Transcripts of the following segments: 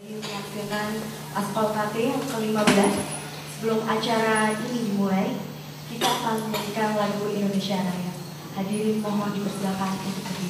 Melaksanakan aspal KT yang ke-15. Sebelum acara ini dimulai, kita akan menyanyikan lagu Indonesia Raya. Hadirin mohon dipersilakan untuk berdiri.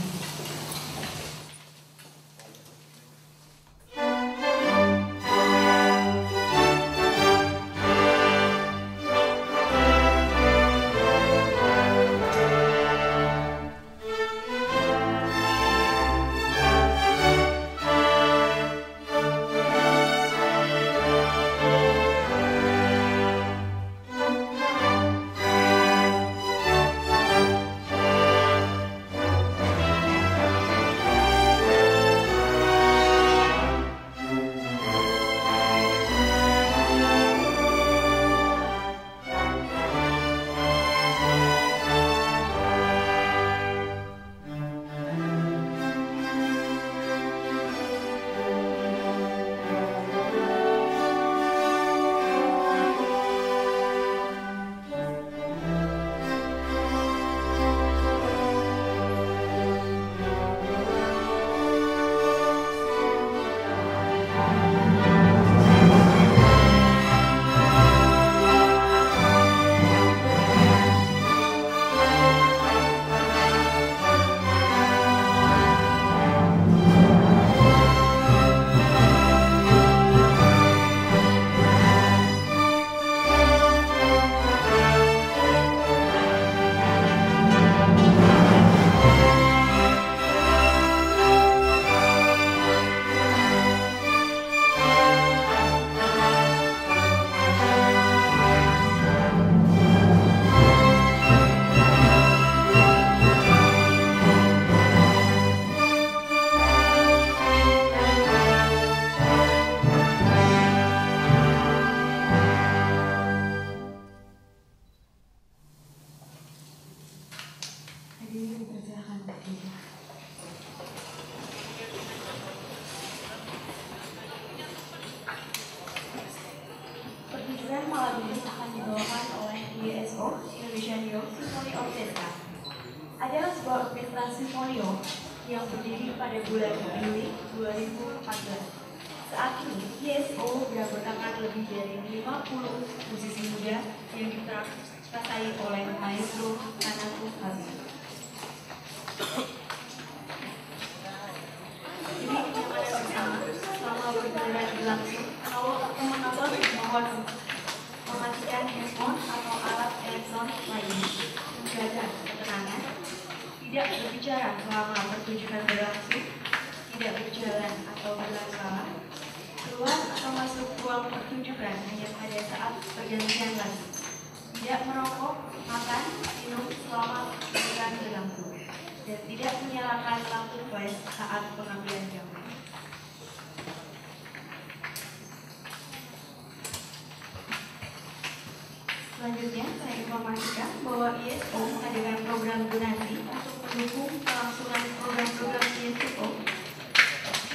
Selanjutnya, saya informasikan bahwa ISO mengadakan program donasi untuk mendukung kelangsungan program-program ISO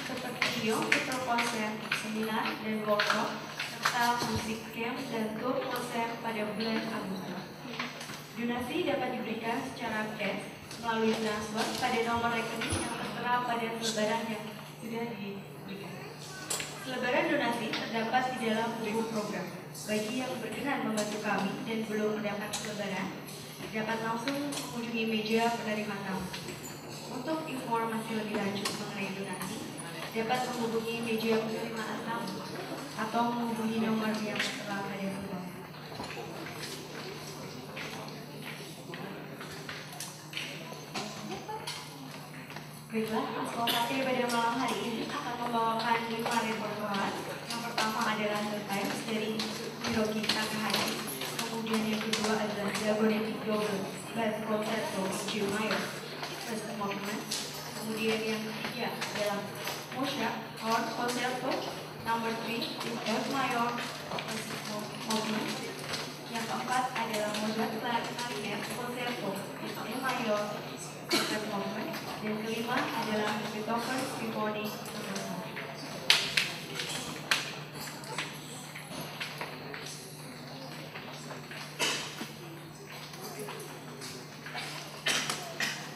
seperti video, konser, seminar, dan workshop, serta musik camp dan tour konser pada bulan Agustus. Donasi dapat diberikan secara cash melalui transfer pada nomor rekening yang tertera pada selebaran yang sudah diberikan. Selebaran donasi terdapat di dalam buku program. Bagi yang berkenan membantu kami dan belum mendapat selebaran, dapat langsung mengunjungi meja penerima tamu. Untuk informasi lebih lanjut mengenai donasi, dapat menghubungi meja penerima tamu atau menghubungi nomor yang telah ada di bawah. Baiklah, aspal KT pada malam hari ini akan membawakan 5 repertoar. Yang pertama adalah The Times dari Takahashi, kemudian yang kedua adalah Dragonetti Bass Concerto G Minor, First Movement. Kemudian yang ketiga adalah Mozart Horn Concerto No. 3 in F Minor, First Movement. Yang keempat adalah Mozart Clarinet Concerto in E Minor, First Movement. Dan kelima adalah Beethoven Symphony.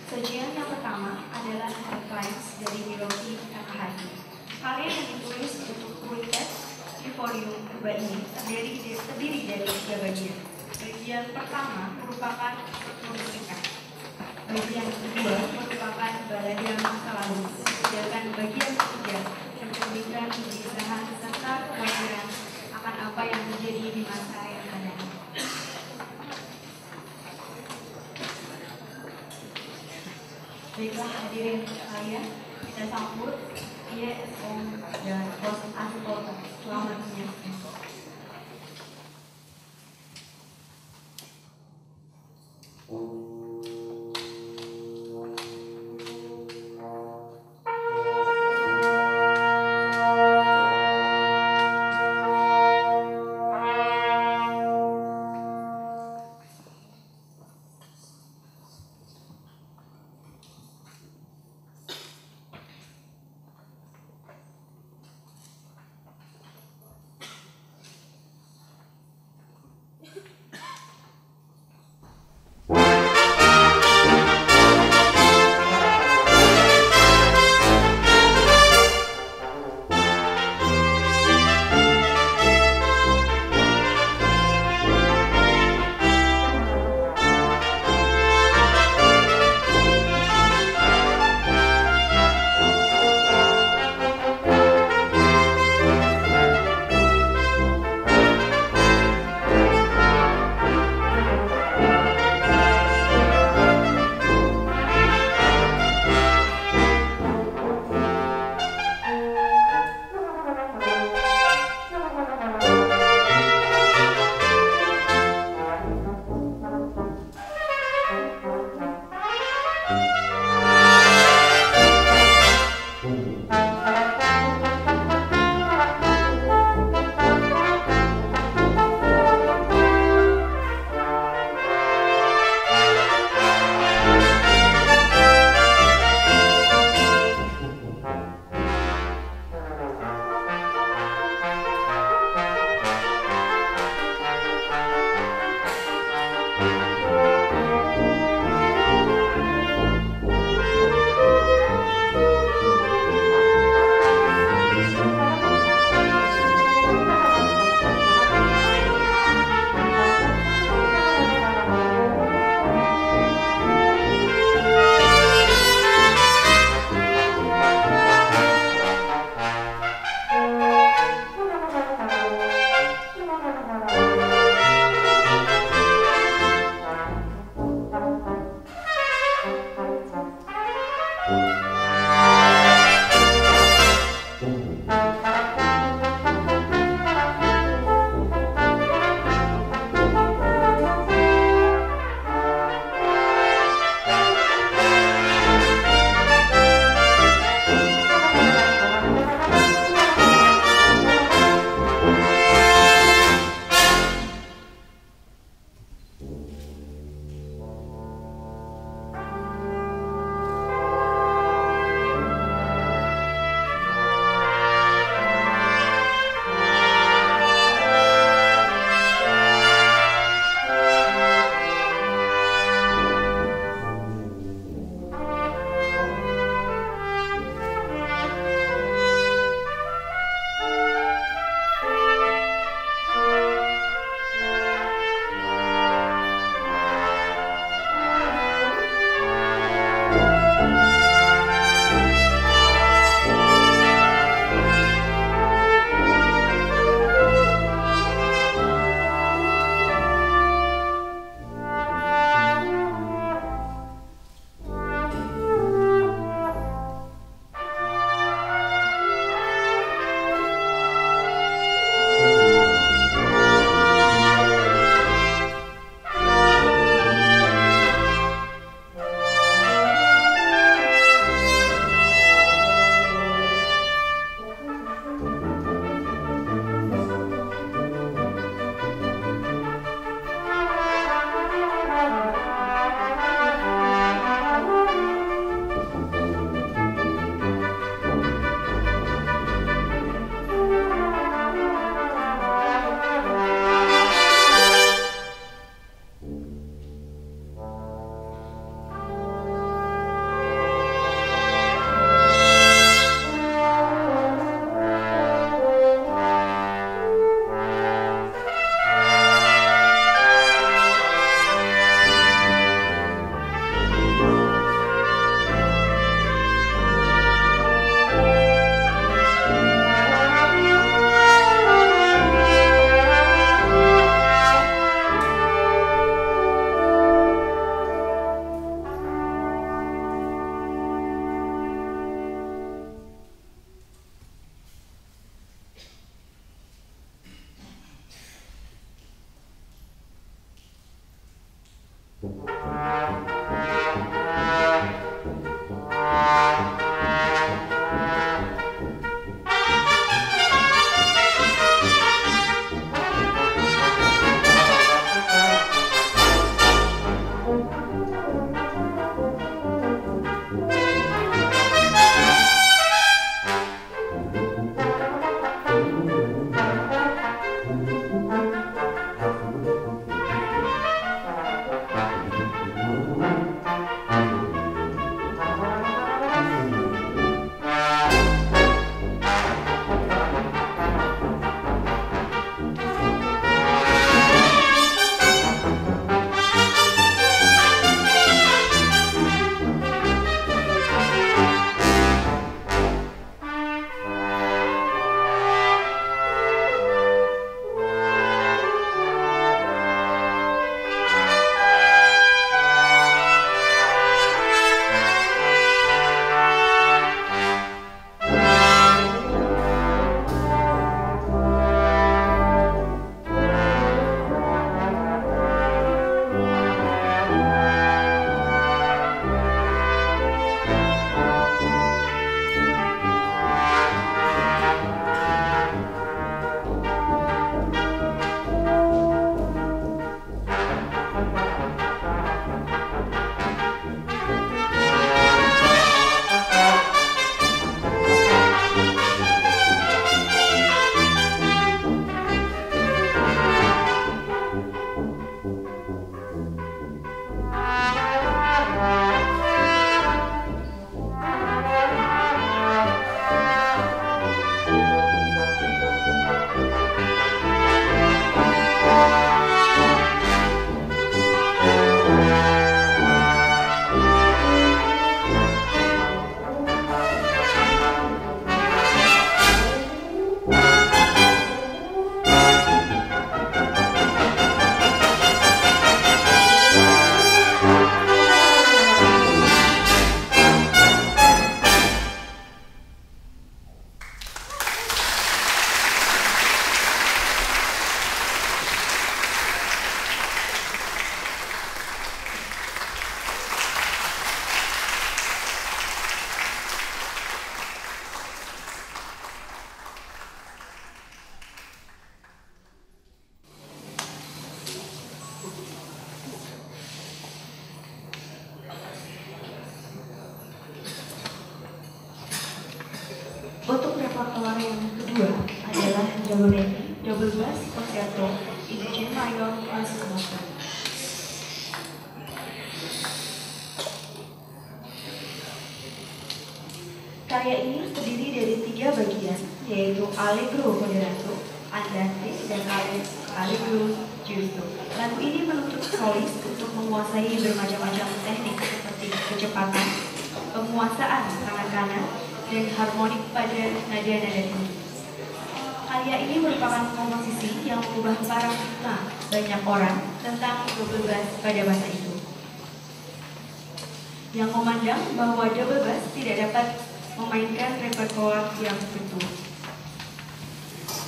Sajian yang pertama adalah The Times dari Takahashi. Karya yang ditulis untuk Emporium Kuba ini terdiri dari tiga bagian. Bagian pertama merupakan pertunjukan, bagian kedua merupakan balada masa lalu, sedangkan bagian ketiga mencerminkan kegelisahan serta kekhawatiran akan apa yang terjadi di masa yang akan datang. Baiklah hadirin sekalian, kita sambut YSO dan Bos Aspoto. Selamat menyaksikan. Dragonetti, double bass concerto in G minor plus Mozart. Karya ini terdiri dari 3 bagian, yaitu Allegro Moderato, Andante, dan Allegro Giusto. Lagu ini menuntut solis untuk menguasai bermacam-macam teknik seperti kecepatan, penguasaan tangan kanan, dan harmonik pada nada-nada tinggi. Karya ini merupakan komposisi yang mengubah paradigma banyak orang tentang double bass pada masa itu, yang memandang bahwa double bass tidak dapat memainkan repertoar yang betul.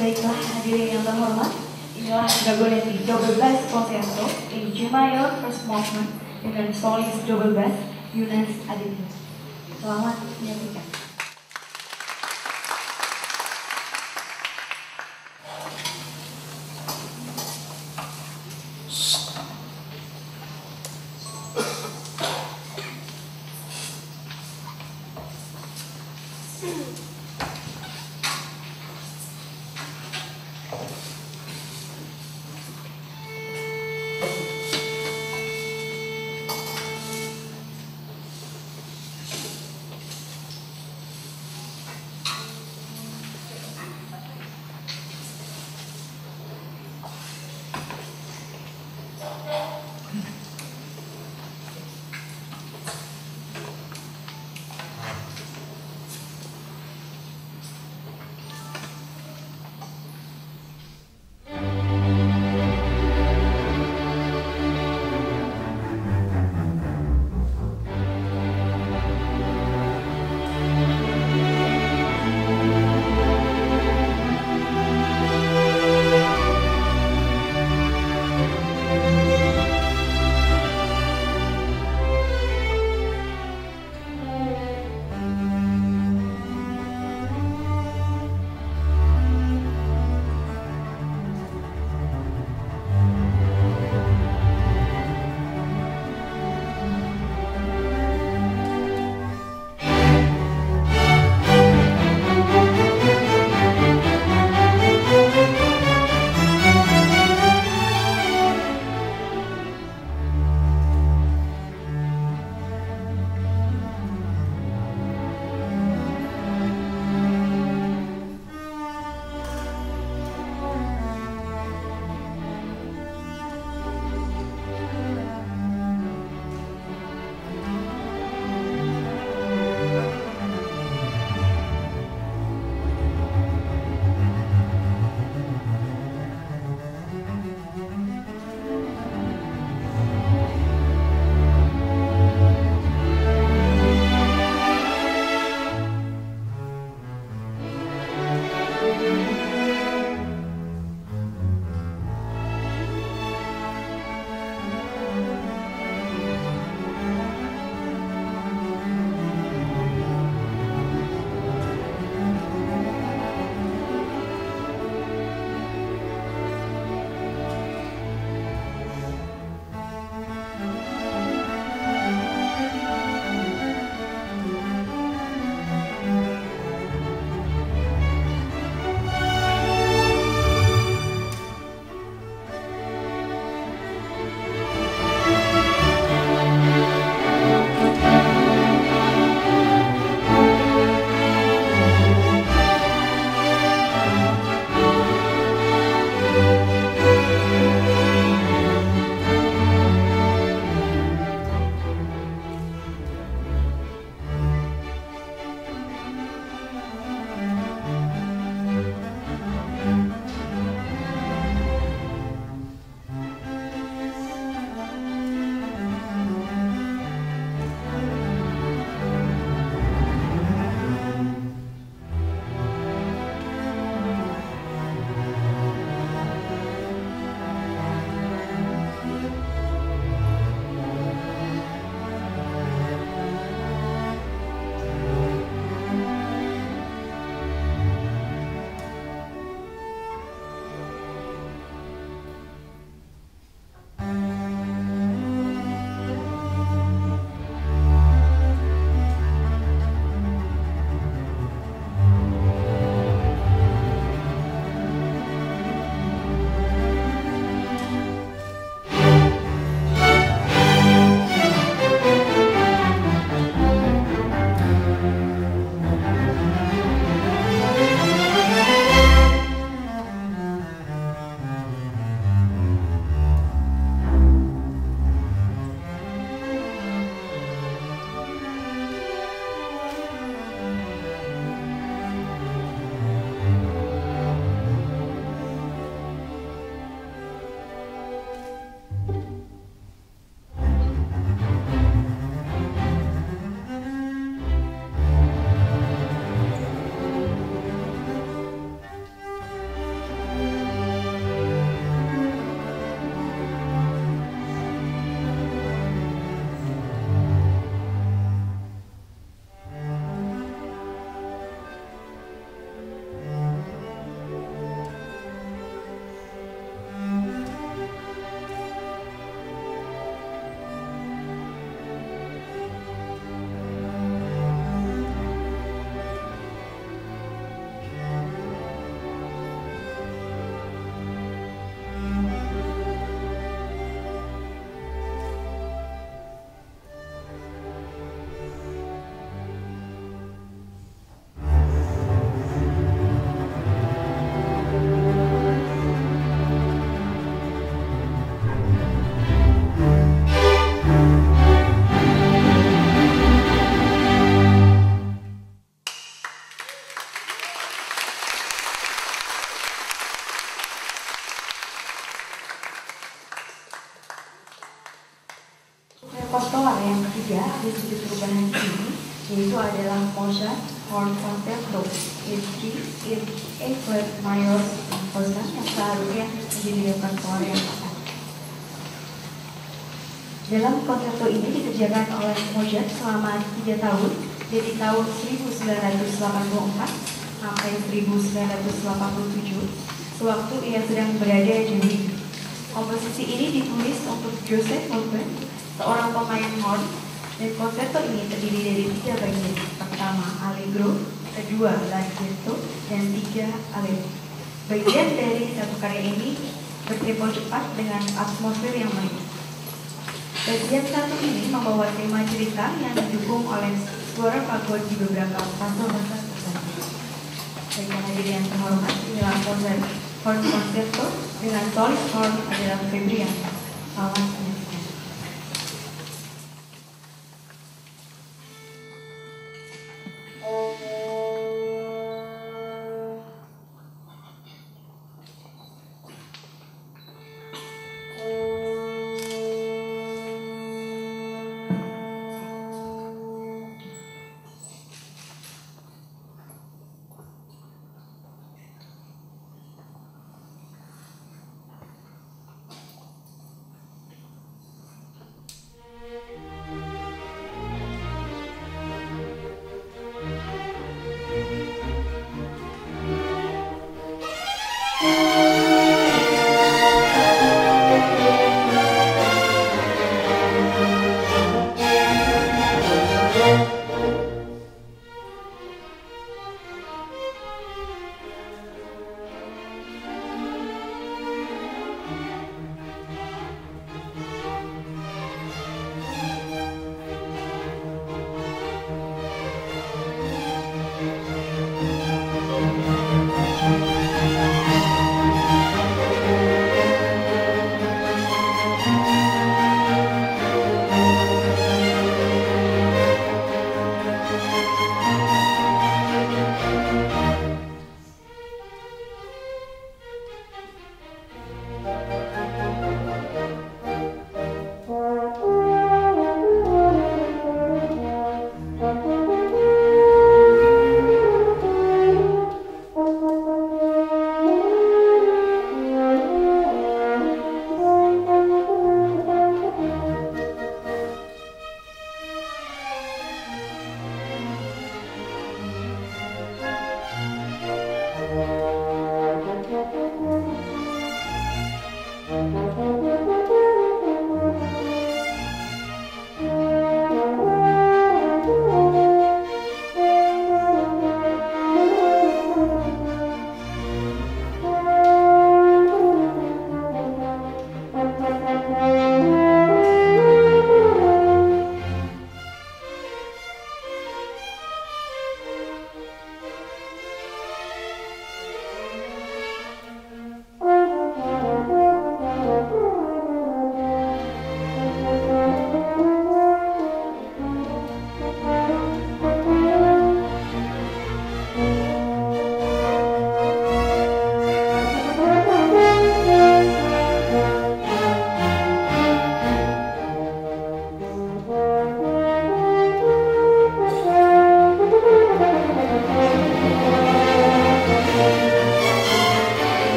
Baiklah hadirin yang terhormat, inilah Dragonetti double bass concerto in G minor first movement dengan solis double bass Yunus Aditya. Selamat menyaksikan. wujud perubahan ini yaitu adalah Mozart horn concerto in D in E flat minor Mozart yang seharusnya menjadi repertoar yang akan. Dalam konserto ini dikerjakan oleh Mozart selama 3 tahun dari tahun 1984 sampai 1987 sewaktu ia sedang berada di Munich. Komposisi ini ditulis untuk Joseph Olven, seorang pemain horn, dan konserto ini terdiri dari 3 bagian. Pertama, allegro, kedua, larghetto, dan 3, allegro. Bagian dari satu karya ini bertempo cepat dengan atmosfer yang manis. Bagian satu ini membawa tema cerita yang didukung oleh suara pagode di beberapa pasal-pasal tertentu. Bagi hadirin yang terhormat, inilah horn concerto dengan solis horn adalah Febriana.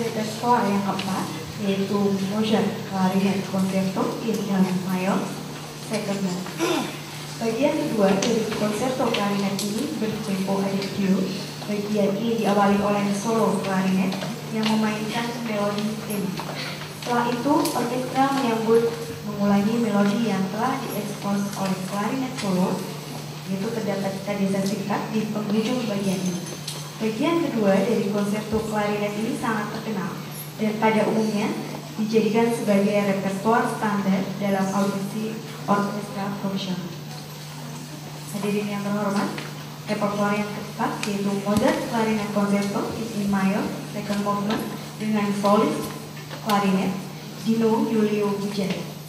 prioritas skala yang keempat, yaitu Mozart Clarinet Concerto in D Mayor Second Movement. Bagian kedua dari Concerto Clarinet ini bertempo adagio. Bagian ini diawali oleh solo clarinet yang memainkan melodi tim. Setelah itu, orkestra menyambut mengulangi melodi yang telah diekspos oleh klarinet solo, yaitu terdapat kadesa singkat di penghujung bagian ini. Bagian kedua dari konserto klarinet ini sangat terkenal dan pada umumnya dijadikan sebagai repertoar standar dalam audisi orkestra profesional. Hadirin yang terhormat, repertoar yang keempat yaitu Mozart Clarinet Concerto in E Minor Second Movement dengan solis klarinet Dino Giulio Buccelli.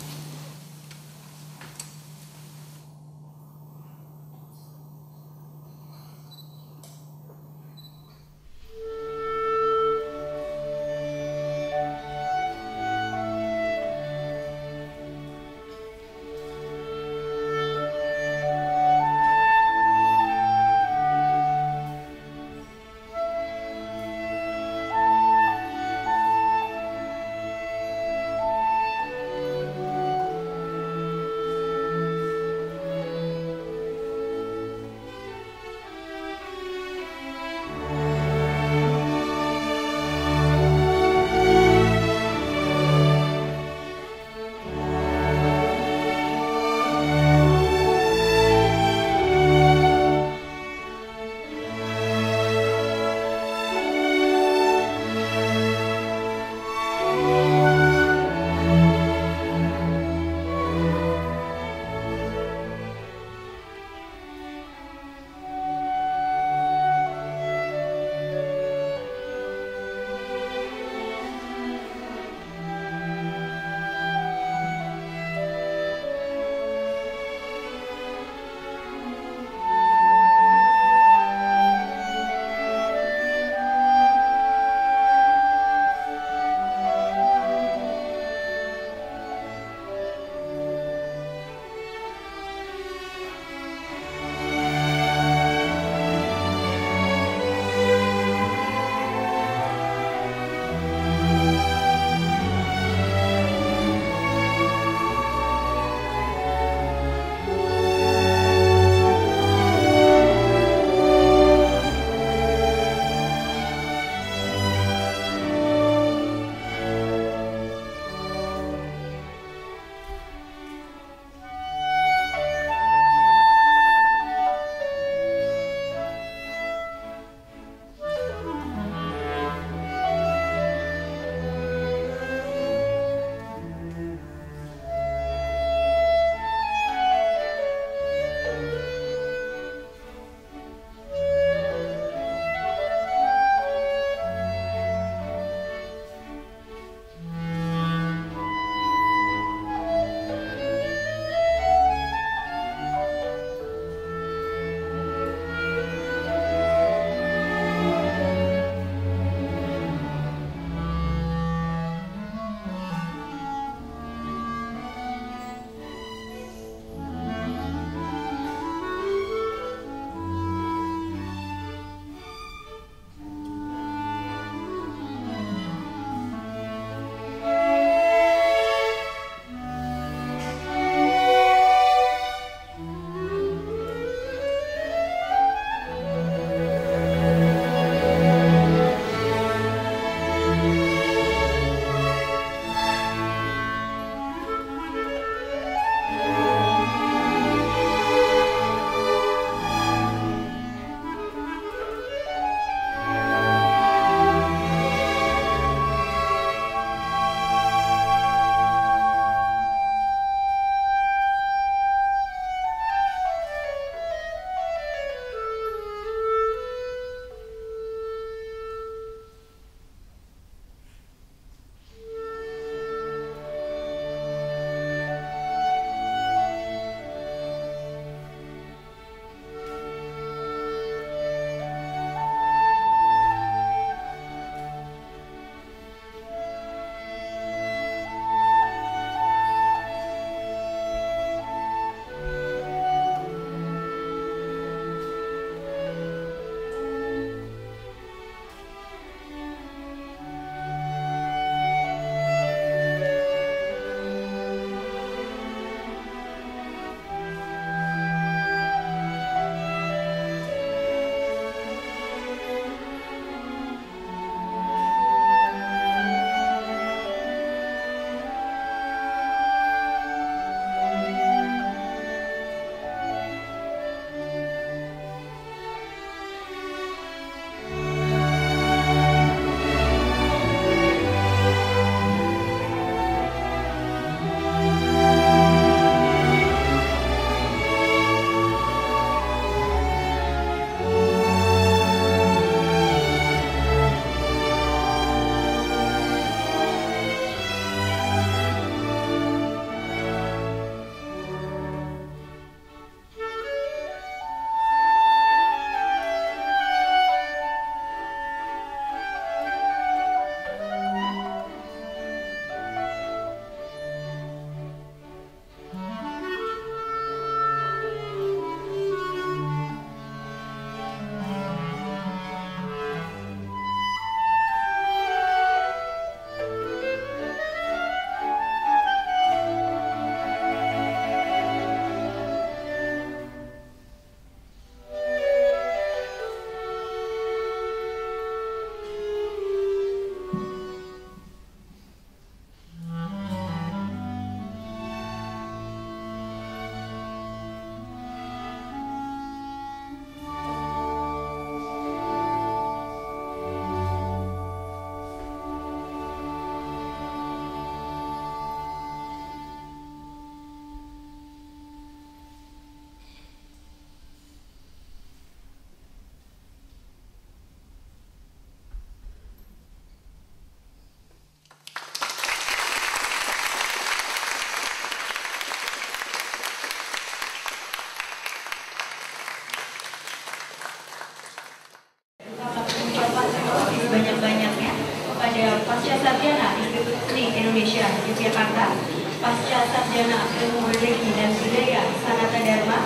pada Pasca Sarjana Institut Seni Indonesia Yogyakarta, Pasca Sarjana Ilmu Religion dan Budaya Sanata Dharma,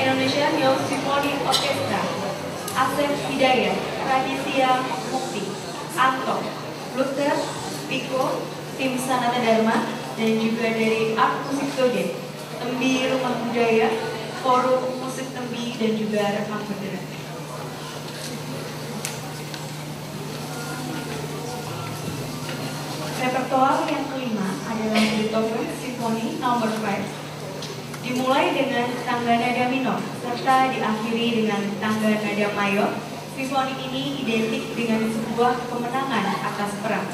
Indonesia Youth Symphony Orchestra, Asep Hidayat, Raditya Mukti, Anto, Luther, Piko, tim Sanata Dharma, dan juga dari Art Musik Toge, Tembi Rumah Budaya, Forum Musik Tembi, dan juga Rekam Bendera. Repertoar yang kelima adalah Beethoven Simfoni No. 5, dimulai dengan tangga nada minor serta diakhiri dengan tangga nada mayor. Simfoni ini identik dengan sebuah kemenangan atas perang.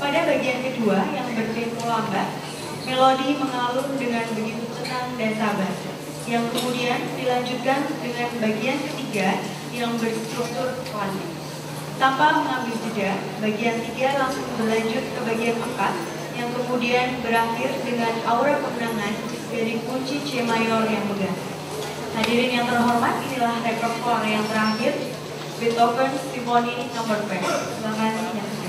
Pada bagian kedua yang bertempo lambat, melodi mengalun dengan begitu tenang dan sabar, yang kemudian dilanjutkan dengan bagian ketiga yang berstruktur klasik. Tanpa mengambil jeda, bagian 3 langsung berlanjut ke bagian 4 yang kemudian berakhir dengan aura kemenangan dari kunci C mayor yang menggantung. Hadirin yang terhormat, inilah repertoar yang terakhir Beethoven Symphony No. 5. Silakan menyaksikan.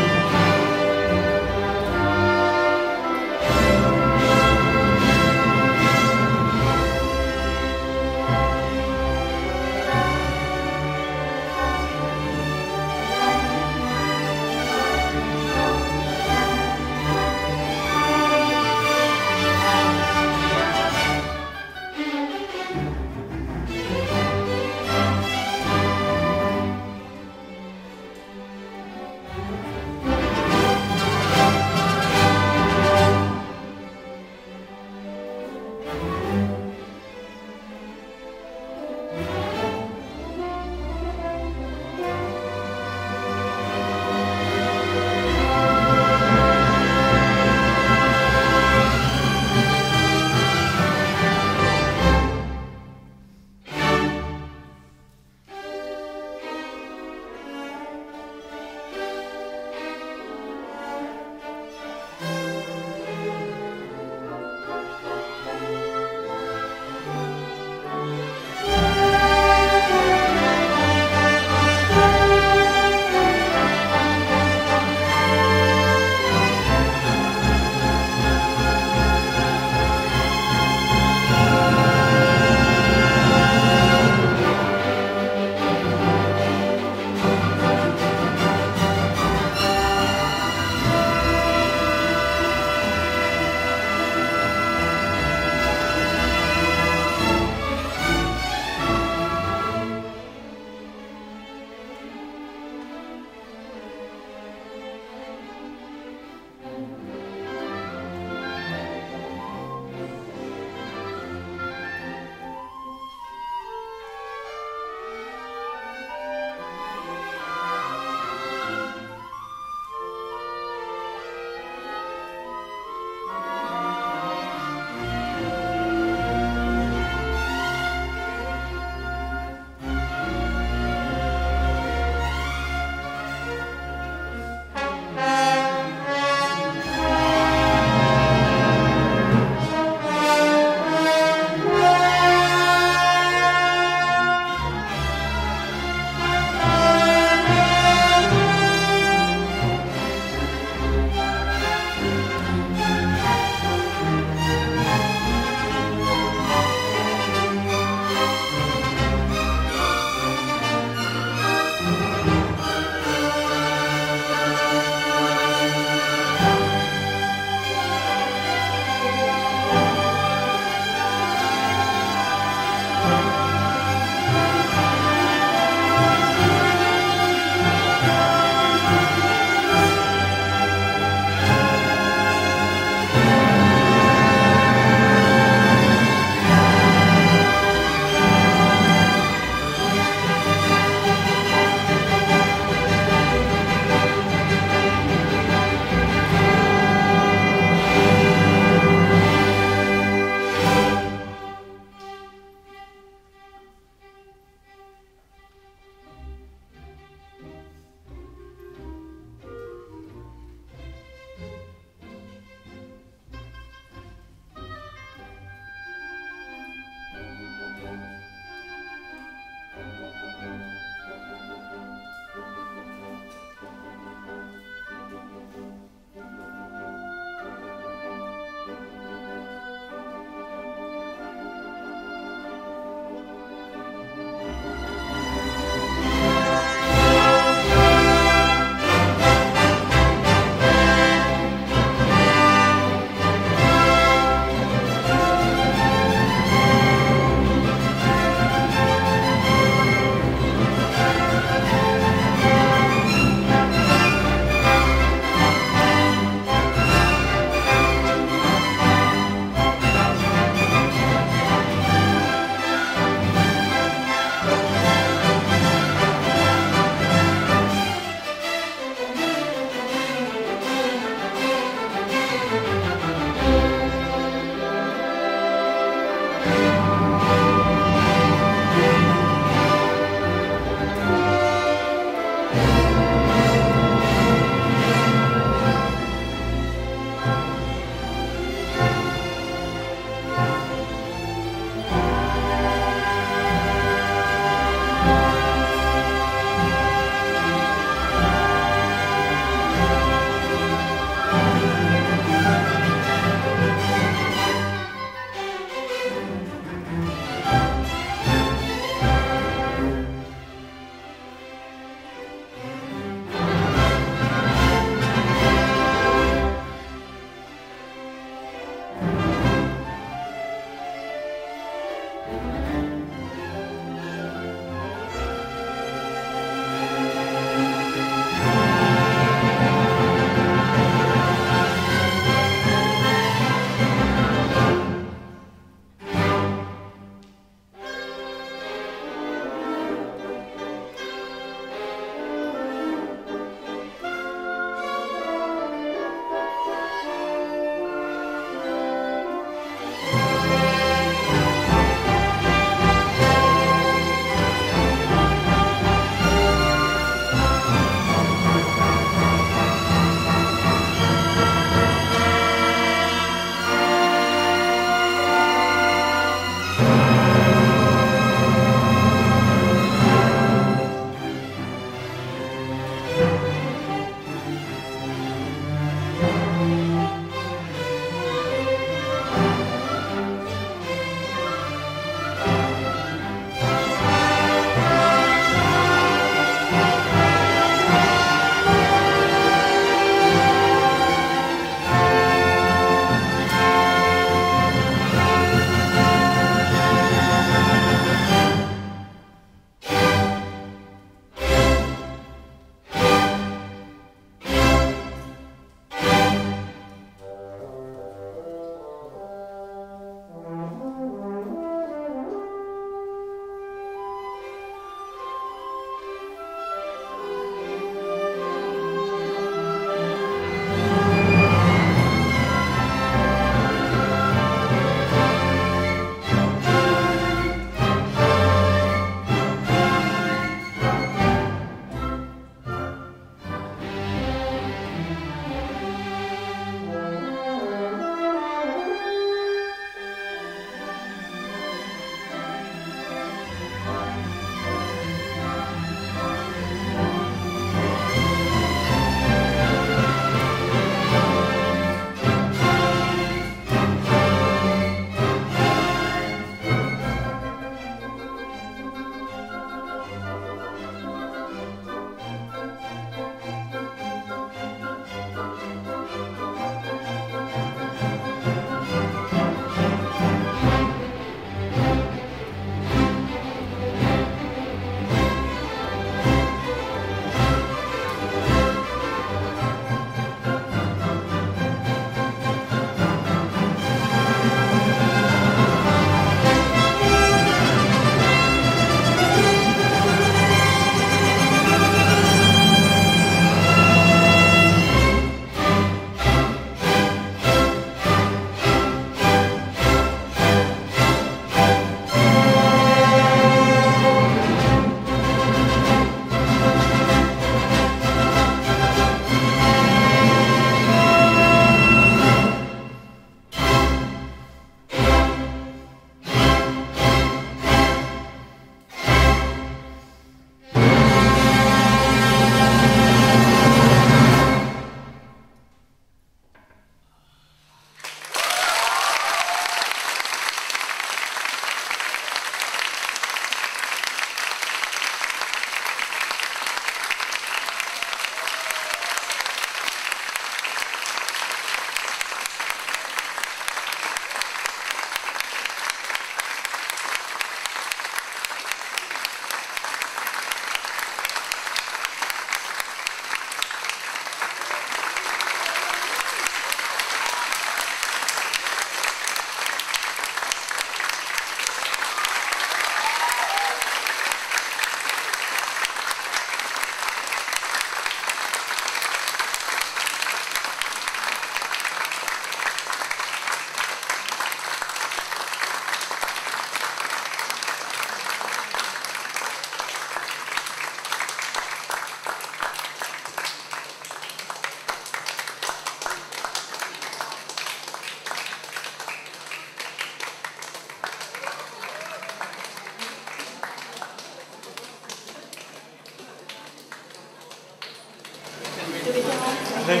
Sekali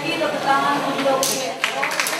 lagi, tepuk tangan untuk